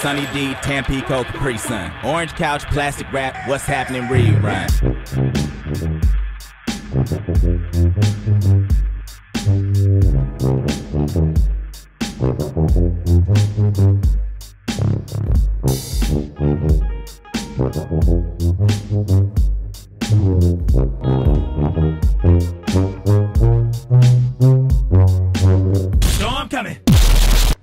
Sunny D, Tampico, Capri Sun. Orange Couch, Plastic Wrap, What's Happening Rerun. Storm coming.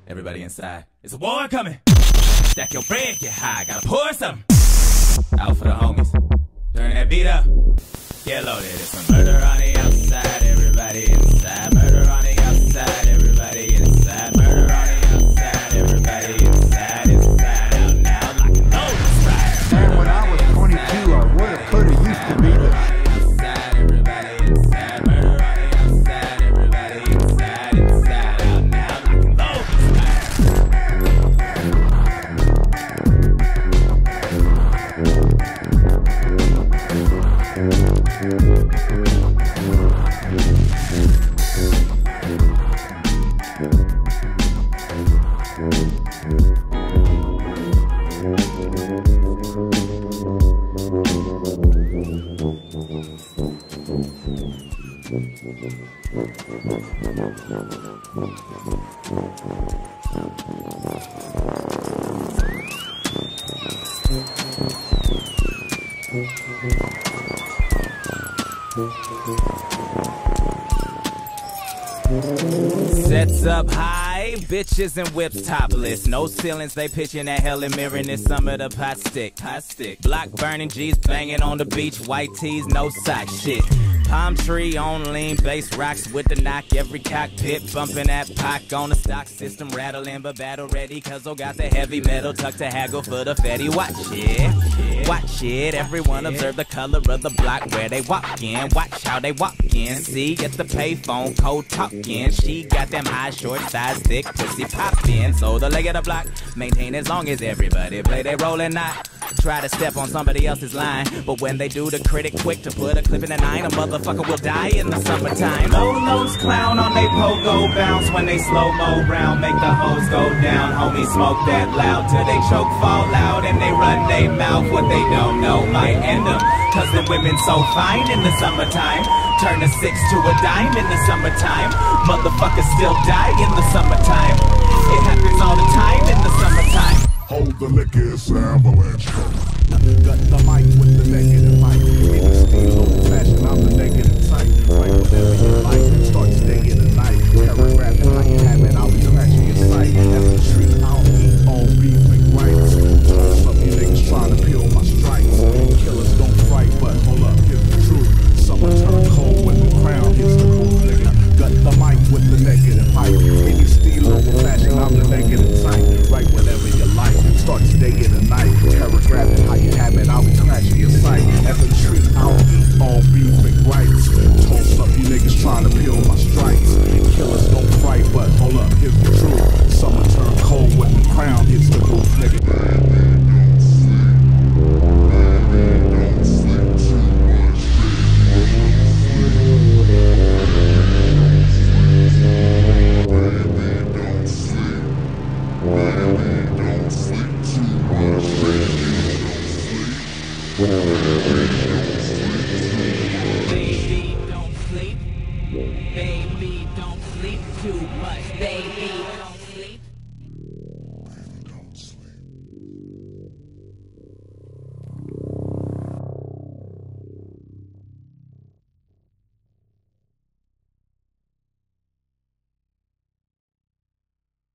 Everybody inside. It's a war coming. Stack your bread, get high, gotta pour some. Out for the homies, turn that beat up. Get loaded, it's some murder on the outside. Everybody inside, murder on the outside. Everybody inside, murder on the outside. Everybody inside, inside out now, like an old. Man, when I was 22, I would have put a used to be the. Sets up high, bitches and whips topless. No ceilings, they pitching that hell and mirroring this summer the pot stick. Hot stick. Block burning G's banging on the beach. White tees, no sock shit. Palm tree on lean, bass rocks with the knock. Every cockpit bumping that pock on the stock system. Rattling but battle ready, cause I got the heavy metal tucked to haggle for the fatty. Watch it, watch it. Everyone observe the color of the block where they walk in. Watch how they walk in. See at the payphone, cold talking. She got them high, short, thighs, thick, pussy poppin'. So the leg of the block, maintain as long as everybody play their role and not try to step on somebody else's line. But when they do, the critic quick to put a clip in the nine. A motherfucker will die in the summertime. Lolos clown on they pogo bounce. When they slow-mo round, make the hoes go down. Homies smoke that loud till they choke, fall out. And they run they mouth, what they don't know might end them. Cause the women so fine in the summertime. Turn a six to a dime in the summertime. Motherfuckers still die in the summertime. It happens all the time in the summertime. Hold the liquor, it's an avalanche. Gut the mic with the negative mic. In the steam old fashion, I'm the negative type. Like whatever you like, it starts day in the night. Paragraph and night habit, I'll be trashing your sight. As a treat, I'll eat all beef and rights. Some of you niggas trying to peel my stripes. Killers don't fight, but hold up, here's the truth. Summer turn cold when the crown hits the roof, nigga. Gut the mic with the negative mic. In the steam old fashion, I'm the negative type. Like whatever you like. Starts day in the night, paragraph and how you have it, I'll be crashing your sight. As a treat, I'll eat all beef and rights. Told some you niggas trying to peel my stripes. Killers don't fight, but hold up, here's the truth. Summer turn cold when the crown hits the roof, nigga. Don't sleep. Well,